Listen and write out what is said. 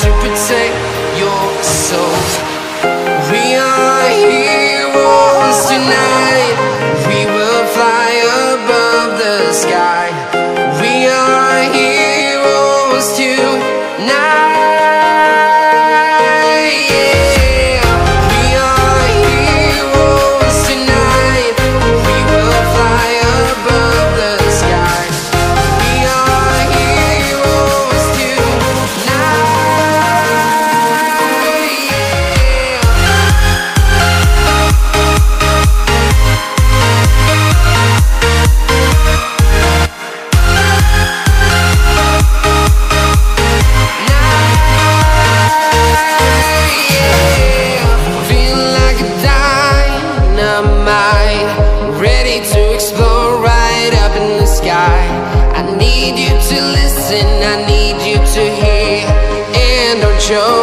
to protect your soul. We are heroes tonight. We will fly above the sky. We are heroes tonight. Yeah. We are heroes tonight. We will fly above the sky. We are heroes tonight. Yeah. I need you to listen, I need you to hear, and don't show